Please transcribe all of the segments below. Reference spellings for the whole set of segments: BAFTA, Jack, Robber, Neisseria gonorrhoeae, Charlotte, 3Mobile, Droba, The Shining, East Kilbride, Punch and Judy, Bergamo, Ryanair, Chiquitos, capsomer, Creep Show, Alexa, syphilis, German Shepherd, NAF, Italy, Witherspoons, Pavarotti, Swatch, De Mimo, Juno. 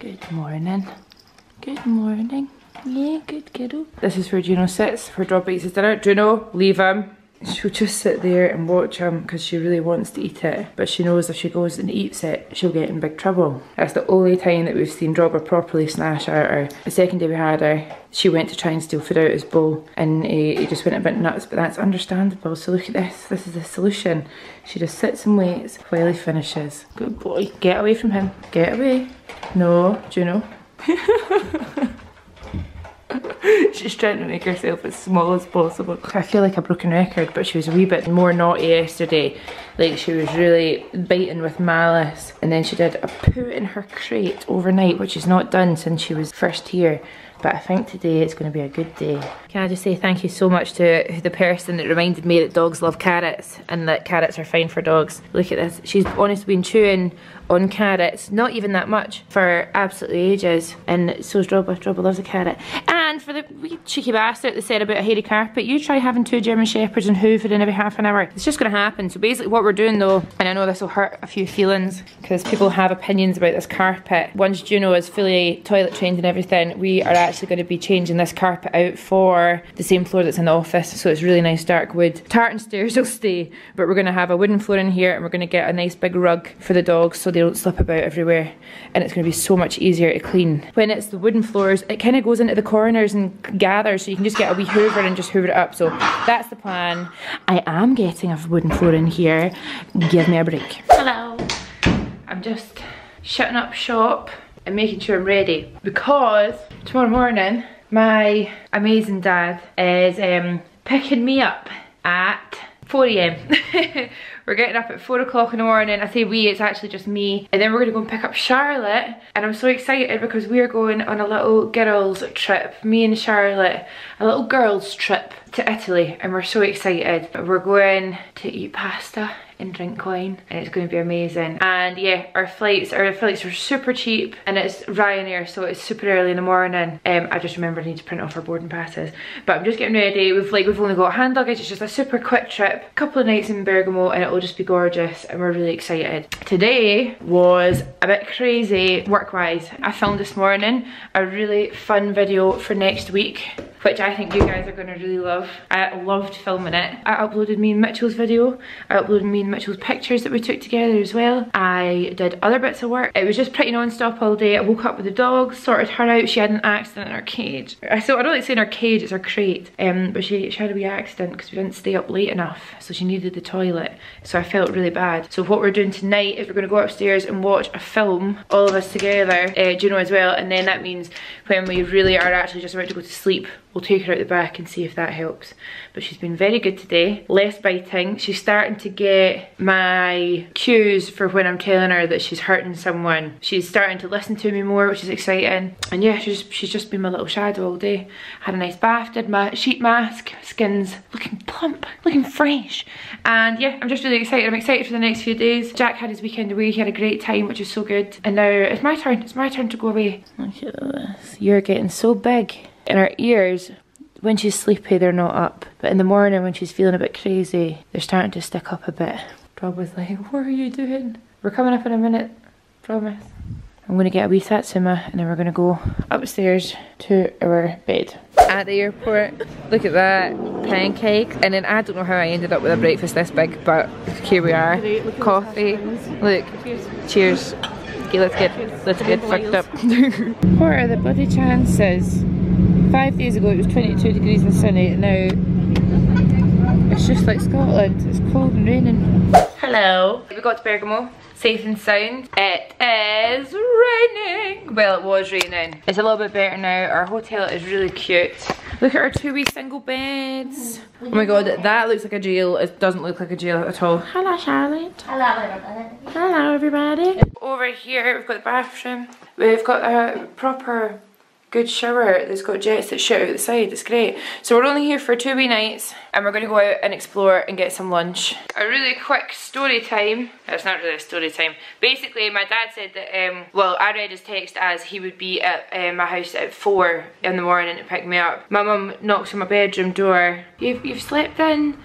Good morning. Good morning. Yeah, good kiddo. This is where Juno sits for Droba eats his dinner. Juno, leave him. She'll just sit there and watch him because she really wants to eat it. But she knows if she goes and eats it, she'll get in big trouble. That's the only time that we've seen Robber properly snash out her. The second day we had her, she went to try and steal food out of his bowl and he just went a bit nuts, but that's understandable. So look at this. This is the solution. She just sits and waits while he finishes. Good boy. Get away from him. Get away. No, Juno. She's trying to make herself as small as possible. I feel like a broken record, but she was a wee bit more naughty yesterday. Like, she was really biting with malice. And then she did a poo in her crate overnight, which she's not done since she was first here. But I think today it's going to be a good day. Can I just say thank you so much to the person that reminded me that dogs love carrots and that carrots are fine for dogs. Look at this. She's honestly been chewing on carrots, not even that much, for absolutely ages. And so's Droba. Droba loves a carrot. And for the wee cheeky bastard that said about a hairy carpet, you try having two German Shepherds and hoovering every half an hour. It's just going to happen. So basically what we're doing though, and I know this will hurt a few feelings because people have opinions about this carpet. Once Juno is fully toilet trained and everything, we are actually going to be changing this carpet out for the same floor that's in the office. So it's really nice dark wood. Tartan stairs will stay, but we're going to have a wooden floor in here and we're going to get a nice big rug for the dogs so they don't slip about everywhere. And it's going to be so much easier to clean. When it's the wooden floors, it kind of goes into the corners and gathers, so you can just get a wee hoover and just hoover it up. So that's the plan. I am getting a wooden floor in here. Give me a break. Hello. I'm just shutting up shop and making sure I'm ready because tomorrow morning my amazing dad is picking me up at 4 a.m. We're getting up at 4 o'clock in the morning. I say we, it's actually just me. And then we're going to go and pick up Charlotte. And I'm so excited because we are going on a little girls trip. Me and Charlotte, a little girls trip to Italy. And we're so excited. We're going to eat pasta and drink wine. And it's going to be amazing. And yeah, our flights are super cheap. And it's Ryanair, so it's super early in the morning. I just remember I need to print off our boarding passes. But I'm just getting ready. We've only got hand luggage. It's just a super quick trip. A couple of nights in Bergamo and it'll just be gorgeous and we're really excited. Today was a bit crazy work-wise. I filmed this morning a really fun video for next week, which I think you guys are going to really love. I loved filming it. I uploaded me and Mitchell's video. I uploaded me and Mitchell's pictures that we took together as well. I did other bits of work. It was just pretty non-stop all day. I woke up with the dog, sorted her out. She had an accident in her cage. So I don't like saying her cage, it's her crate. But she had a wee accident because we didn't stay up late enough. So she needed the toilet. So I felt really bad. So what we're doing tonight is we're going to go upstairs and watch a film, all of us together, Juno as well. And then that means when we really are actually just about to go to sleep, we'll take her out the back and see if that helps. But she's been very good today, less biting. She's starting to get my cues for when I'm telling her that she's hurting someone. She's starting to listen to me more, which is exciting. And yeah, she's just been my little shadow all day. Had a nice bath, did my sheet mask, skin's looking plump, looking fresh. And yeah, I'm just really excited. I'm excited for the next few days. Jack had his weekend away, he had a great time, which is so good. And now it's my turn to go away. Look at this, you're getting so big. In her ears, when she's sleepy, they're not up. But in the morning, when she's feeling a bit crazy, they're starting to stick up a bit. Droba was like, what are you doing? We're coming up in a minute, promise. I'm going to get a wee satsuma, and then we're going to go upstairs to our bed. At the airport, look at that, pancakes. And then I don't know how I ended up with a breakfast this big, but here we are. Look, coffee. Look, cheers. Okay, let's get fucked up. What are the bloody chances? 5 days ago it was 22 degrees and sunny, and now it's just like Scotland, it's cold and raining. Hello. We got to Bergamo, safe and sound. It is raining. Well, it was raining. It's a little bit better now. Our hotel is really cute. Look at our two wee single beds. Oh my god, that looks like a jail. It doesn't look like a jail at all. Hello, Charlotte. Hello, everybody. Hello, everybody. Over here, we've got the bathroom. We've got a proper good shower that's got jets that shoot out the side, it's great. So we're only here for 2 wee nights and we're going to go out and explore and get some lunch. A really quick story time. It's not really a story time. Basically my dad said that, well, I read his text as he would be at my house at 4 in the morning to pick me up. My mum knocks on my bedroom door. You've slept in?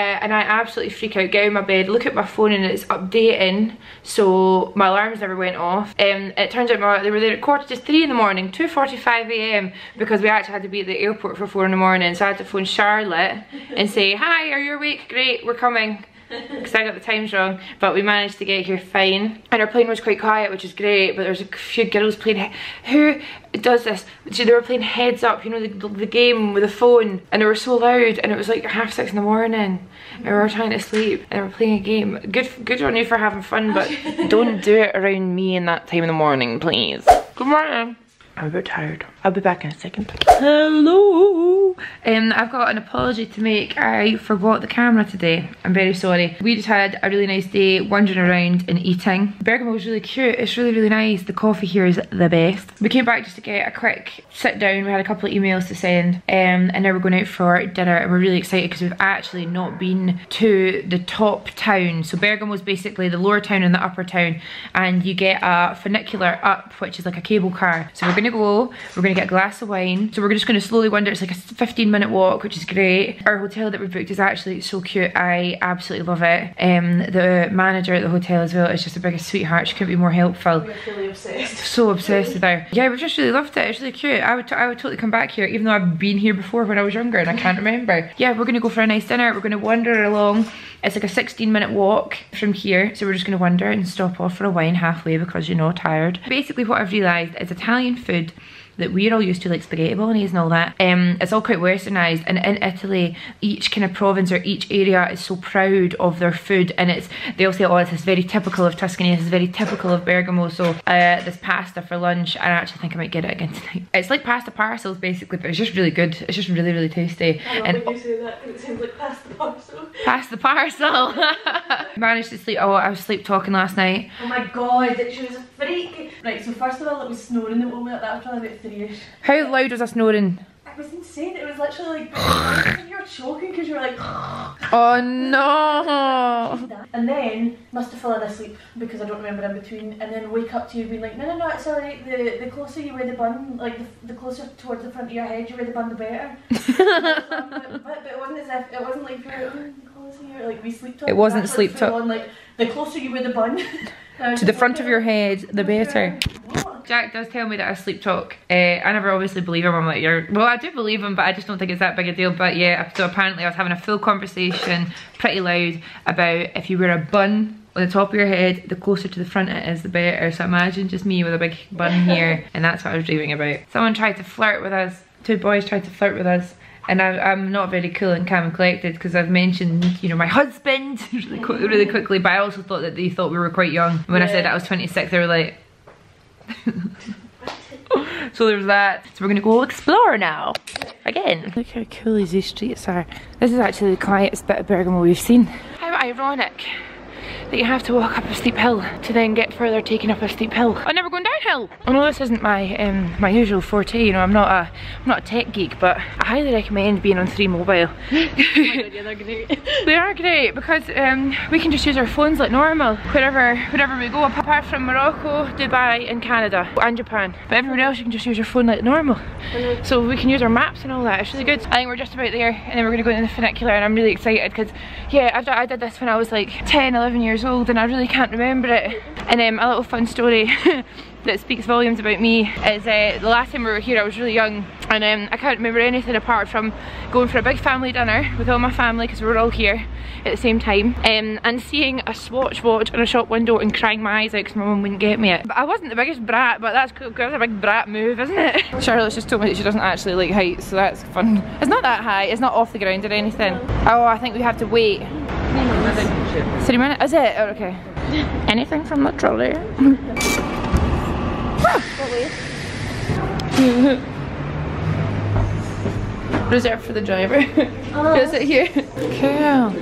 and I absolutely freak out, get out of my bed, look at my phone and it's updating, so my alarms never went off. It turns out they were there at 3:15 in the morning, 2:45 a.m, because we actually had to be at the airport for 4 in the morning, so I had to phone Charlotte and say, hi, are you awake? Great, we're coming. Because I got the times wrong, but we managed to get here fine. And our plane was quite quiet, which is great, but there's a few girls playing, who does this? They were playing Heads Up, you know, the game with the phone, and they were so loud, and it was like 6:30 in the morning, and we were trying to sleep, and we were playing a game. Good on you for having fun, but don't do it around me in that time in the morning, please. Good morning. I'm a bit tired. I'll be back in a second. Hello! I've got an apology to make. I forgot the camera today. I'm very sorry. We just had a really nice day wandering around and eating. Bergamo was really cute. It's really, really nice. The coffee here is the best. We came back just to get a quick sit down. We had a couple of emails to send, and now we're going out for dinner, and we're really excited because we've actually not been to the top town. So Bergamo is basically the lower town and the upper town, and you get a funicular up, which is like a cable car. So we're going to go, we're going to get a glass of wine, so we're just going to slowly wander. It's like a 15-minute walk, which is great. Our hotel that we booked is actually so cute, I absolutely love it. The manager at the hotel as well is just the biggest sweetheart, she couldn't be more helpful. We're really obsessed. So obsessed with her. Yeah, we've just really loved it, it's really cute. I would totally come back here, even though I've been here before when I was younger and I can't remember. Yeah, we're going to go for a nice dinner, we're going to wander along. It's like a 16-minute walk from here, so we're just going to wander and stop off for a wine halfway because, you know, tired. Basically what I've realised is Italian food that we're all used to, like spaghetti bolognese and all that, it's all quite westernised, and in Italy each kind of province or each area is so proud of their food, and they all say, oh, this is very typical of Tuscany, this is very typical of Bergamo. So this pasta for lunch, and I actually think I might get it again tonight. It's like pasta parcels basically, but it's just really good, it's just really, really tasty. I love and when you say that, it sounds like pasta parcel. Pasta parcel. Managed to sleep, oh, I was sleep talking last night. Oh my god, she was a freak. Right, so first of all it was snoring at one minute, that was probably about 3ish. How loud was I snoring? It was insane, it was literally like, you were choking because you were like, oh no. And then must have fallen asleep because I don't remember in between, and then wake up to you being like, no no no, it's alright, the closer you wear the bun, like the closer towards the front of your head you wear the bun, the better. But it wasn't as if, it wasn't like, we sleep talk. It wasn't sleep talk. Like, the closer you wear the bun to the front of your head, the better. Jack does tell me that I sleep talk. I never obviously believe him. I'm like, well, I do believe him, but I just don't think it's that big a deal. But yeah, so apparently I was having a full conversation, pretty loud, about if you wear a bun on the top of your head, the closer to the front it is, the better. So imagine just me with a big bun here, and that's what I was dreaming about. Someone tried to flirt with us. Two boys tried to flirt with us. And I'm not very cool and calm and collected because I've mentioned, you know, my husband really quickly, but I also thought that they thought we were quite young. When I said I was 26, they were like... So there's that. So we're going to go explore now. Again. Look how cool these streets are. This is actually the quietest bit of Bergamo we've seen. How ironic that you have to walk up a steep hill to then get further taken up a steep hill. I'm never going downhill. I know this isn't my my usual forte, you know, I'm not a tech geek, but I highly recommend being on 3Mobile. Yeah, they're great. They are great because we can just use our phones like normal wherever we go, apart from Morocco, Dubai and Canada and Japan. But everywhere else you can just use your phone like normal. So we can use our maps and all that, it's really good. I think we're just about there, and then we're going to go into the funicular, and I'm really excited because, yeah, I did this when I was like 10, 11 years old, and I really can't remember it. And a little fun story that speaks volumes about me is the last time we were here I was really young, and I can't remember anything apart from going for a big family dinner with all my family because we were all here at the same time, and seeing a Swatch watch on a shop window and crying my eyes out because my mum wouldn't get me it. But I wasn't the biggest brat, but that's cool, that's a big brat move, isn't it? Charlotte's just told me that she doesn't actually like heights, so that's fun. It's not that high, it's not off the ground or anything. Oh, I think we have to wait. 3 minutes. 3 minutes? Is it? Oh, okay. Anything from the trolley? Reserved for the driver. Oh. Is it here? Cool.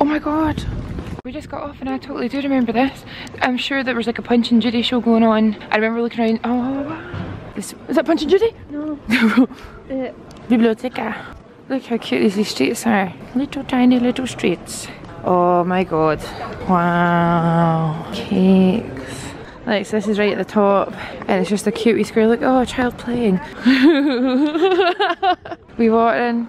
Oh my god. We just got off and I totally do remember this. I'm sure there was like a Punch and Judy show going on. I remember looking around. Oh, is that Punch and Judy? No. Biblioteca. Look how cute these streets are. Little tiny little streets. Oh my god. Wow. Cakes. Like, so this is right at the top, and it's just a cute wee square. Look, oh, a child playing. We watering.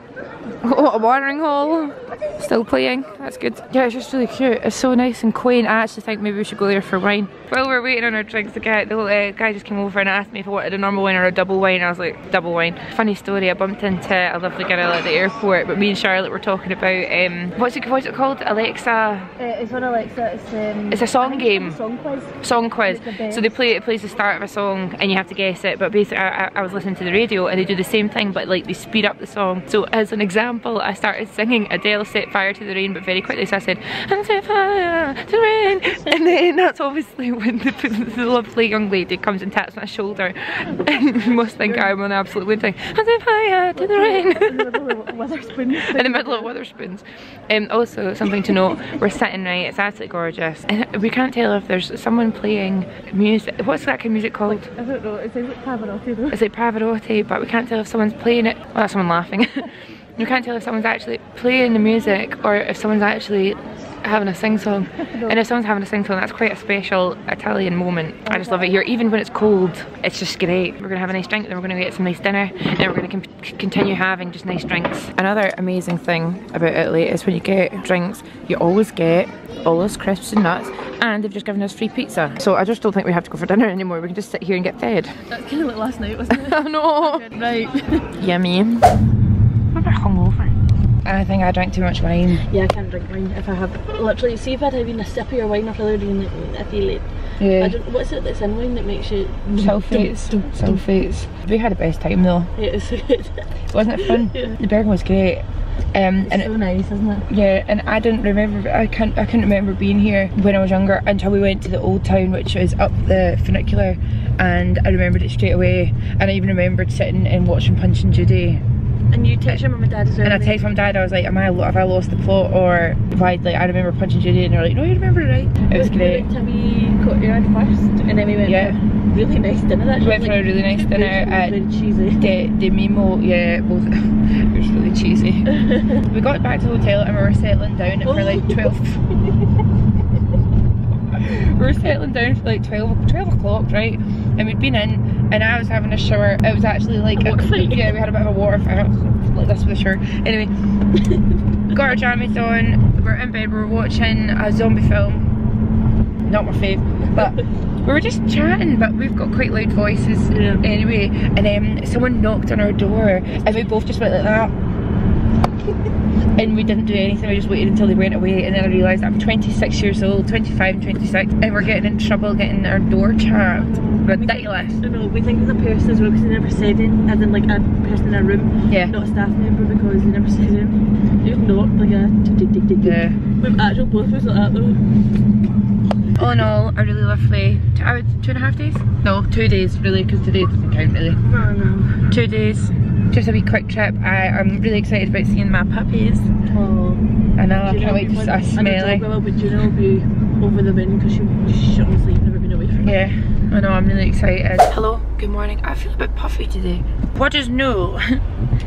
Oh, a watering hole. Still playing. That's good. Yeah, it's just really cute. It's so nice and quaint. I actually think maybe we should go there for wine. While we're waiting on our drinks to get out, the guy just came over and asked me if I wanted a normal wine or a double wine. I was like, double wine. Funny story, I bumped into a lovely girl at the airport, but me and Charlotte were talking about what's it called? Alexa. It's on Alexa. It's a song game. A song quiz. Song quiz. So they play. It plays the start of a song, and you have to guess it. But basically, I was listening to the radio, and they do the same thing, but like they speed up the song. So as an example, I started singing Adele Set Fire to the Rain, but very quickly. So I said, "And set fire to the rain," and then that's obviously when the lovely young lady comes and taps my shoulder, and you must think I'm an absolute lunatic. "And set fire to the rain." In the middle of Witherspoons. Also, something to note: we're sitting right. It's absolutely gorgeous, and we can't tell if there's someone playing music. What's that kind of music called? I don't know. It sounds like Pavarotti though. It's like Pavarotti, but we can't tell if someone's playing it. Well, that's someone laughing. You can't tell if someone's actually playing the music or if someone's actually having a sing-song. And if someone's having a sing-song, that's quite a special Italian moment. I just love it here. Even when it's cold, it's just great. We're going to have a nice drink, then we're going to get some nice dinner, and then we're going to continue having just nice drinks. Another amazing thing about Italy is when you get drinks, you always get all those crisps and nuts, and they've just given us free pizza. So I just don't think we have to go for dinner anymore. We can just sit here and get fed. That's kind of like last night, wasn't it? I know. Right. Yummy. Hungover. I think I drank too much wine. Yeah, I can't drink wine if I have. Literally, see if I'd have been a sip of your wine after doing it, I feel it. Yeah. I don't, what's it that's in wine that makes you sulfates? Sulfates. We had the best time though. Yeah, it was so good. Wasn't it fun? Yeah. The Bergamo was great. It's so nice, isn't it? Yeah, and I didn't remember. I couldn't remember being here when I was younger until we went to the old town, which is up the funicular, and I remembered it straight away. And I even remembered sitting and watching Punch and Judy. And you text your mum and dad as well. And I text mum dad, I was like, have I lost the plot, or why? Like, I remember Punch and Judy, and they were like, no, you remember it right. It was great. We went to a courtyard first, and then we went for a really nice dinner. Actually. We went for a really nice dinner at De Mimo, yeah, both. It was really cheesy. We got back to the hotel and we were settling down for like 12. We were settling down for like 12 o'clock, right? And we'd been in, and I was having a shower. It was actually like yeah, we had a bit of a water fight like this with a shower. Anyway, got our jammies on. We're in bed. We're watching a zombie film. Not my fave, but we were just chatting. But we've got quite loud voices anyway. And then someone knocked on our door, and we both just went like that. And we didn't do anything, we just waited until they went away, and then I realised I'm 26 years old, 25 and 26, and we're getting in trouble getting our door chapped. Ridiculous. No, we think it's a person as well because they never said it, as in like a person in a room, not a staff member because they never said it. You've not like a We've actual boyfriends like that though. All in all, a really lovely 2.5 days? No, 2 days really, because today doesn't count really. No, no. 2 days. Just a wee quick trip. I'm really excited about seeing my puppies. Oh, I know, I can't wait to smell it. But Juno will be over the wind because she's honestly never been away from it. Yeah, I know, I'm really excited. Hello, good morning. I feel a bit puffy today. What is new?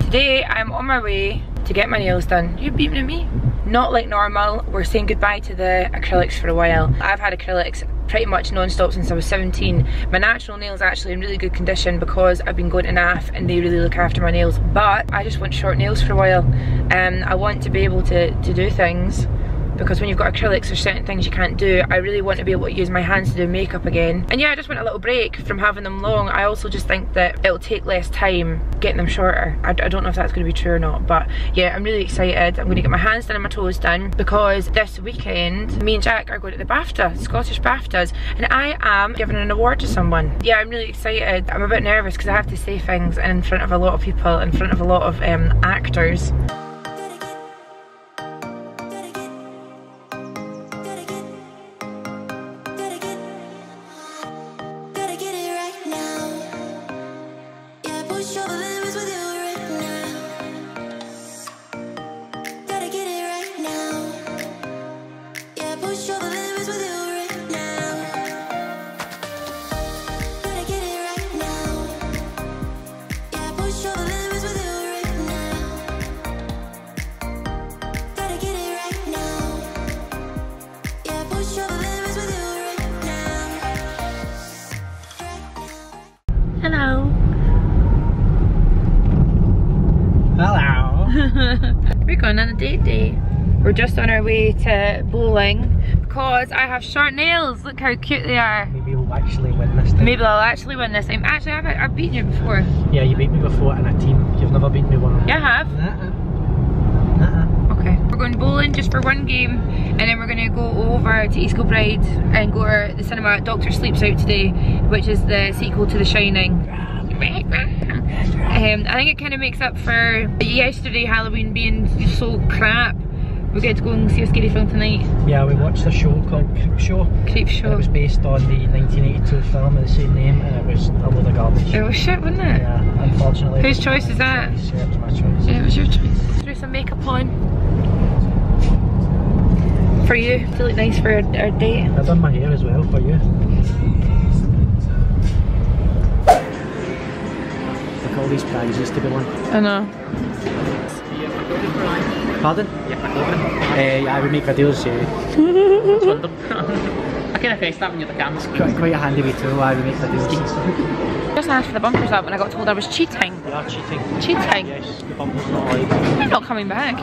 Today I'm on my way to get my nails done. You're beaming at me? Not like normal. We're saying goodbye to the acrylics for a while. I've had acrylics pretty much non-stop since I was 17. My natural nails are actually in really good condition because I've been going to NAF and they really look after my nails, but I just want short nails for a while. I want to be able to do things, because when you've got acrylics there's certain things you can't do. I really want to be able to use my hands to do makeup again. And yeah, I just want a little break from having them long. I also just think that it'll take less time getting them shorter. I don't know if that's going to be true or not, but yeah, I'm really excited. I'm going to get my hands done and my toes done because this weekend me and Jack are going to the BAFTA, Scottish BAFTAs, and I am giving an award to someone. Yeah, I'm really excited. I'm a bit nervous because I have to say things in front of a lot of people, in front of a lot of actors. Hello. going on a date day. We're just on our way to bowling because I have short nails. Look how cute they are. Maybe you'll actually win this time. Maybe I'll actually win this time. Actually, I've beaten you before. Yeah, you beat me before in a team. You've never beaten me one. Yeah, I have. Okay. We're going bowling just for one game, and then we're going to go over to East Kilbride and go to the cinema. Doctor Sleep's out today, which is the sequel to The Shining. I think it kind of makes up for yesterday Halloween being so crap. We get to go and see a scary film tonight. Yeah, we watched a show called Creep Show. Creep Show. It was based on the 1982 film of the same name, and it was a load of garbage. It was shit, wasn't it? Yeah, unfortunately. Whose choice is that? Yeah, it was my choice. Yeah, it was your choice. Threw some makeup on. For you, to look nice for our date. I've done my hair as well, for you. Look at all these prizes to be won. I know. Pardon? Yeah, I would make videos, yeah. I kind of faced that when you're the camera. Quite a handy way too, I would make videos. Just asked for the bumpers up when I got told I was cheating. You are cheating. Cheating? Yes, the bumper's not like. You're not coming back.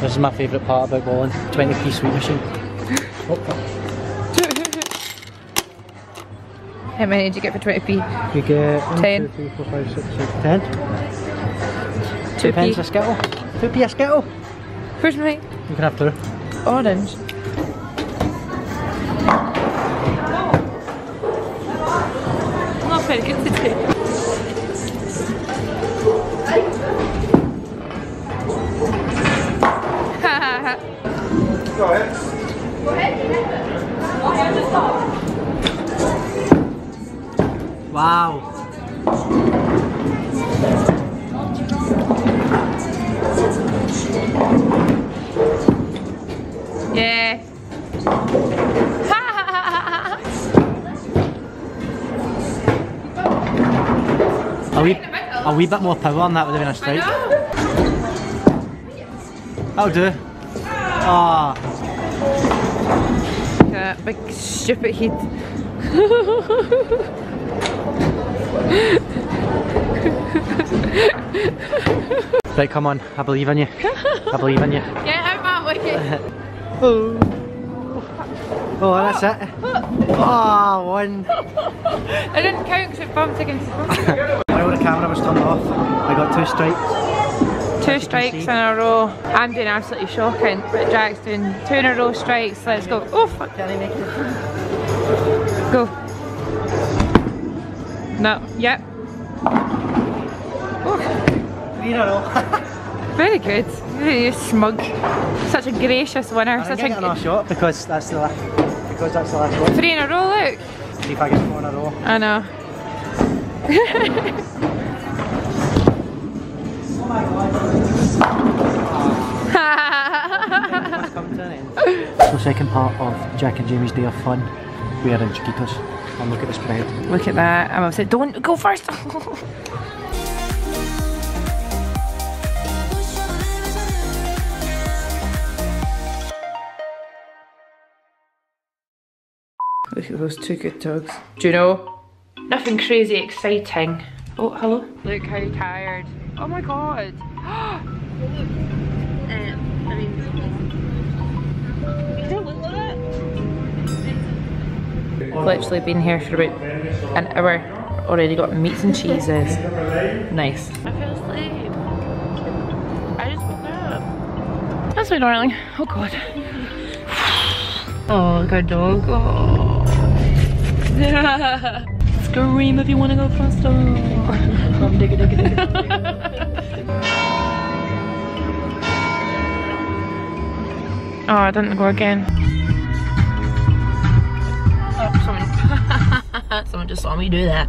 This is my favourite part about bowling. 20p sweet machine. How many did you get for 20p? You get 1, 10. 2, 3, 4, 5, 6, 7, 10. 2p a skittle. 2p a skittle. Where's mine? You can have two. Orange. I'm not very good today. Go ahead. Go ahead. Wow. Yeah. A wee bit more power on that would have been a strike. That'll do. Ah. Oh. Yeah, big stupid head. Right, come on. I believe in you. I believe in you. Get out my wicket. Oh. Oh, that's it. Oh, one. I didn't count because it bumped against the bumper. While the camera was turned off, I got two strikes. Two strikes in a row. I'm doing absolutely shocking, but Jack's doing two in a row strikes. Let's go. Oh, fuck. Can I make it? Go. No. Yep. Oh. Three in a row. Very good. You smug. Such a gracious winner. Such a good shot because that's the last one. Three in a row, look. See if I get four in a row. I know. Oh my god. So second part of Jack and Jamie's day of fun. We are in Chiquitos. And look at the spread. Look at that. I'm upset. Don't go first. Look at those two good dogs. Juno. Nothing crazy exciting. Oh, hello. Look how tired. Oh my god. I mean, you don't look like that. I've literally been here for about an hour. Already got meats and cheeses. Nice. I feel asleep. I just woke up. That's my darling. Oh god. Oh, look at our dog. Oh. Scream if you want to go faster. Oh, I didn't go again. Oh, someone just saw me do that.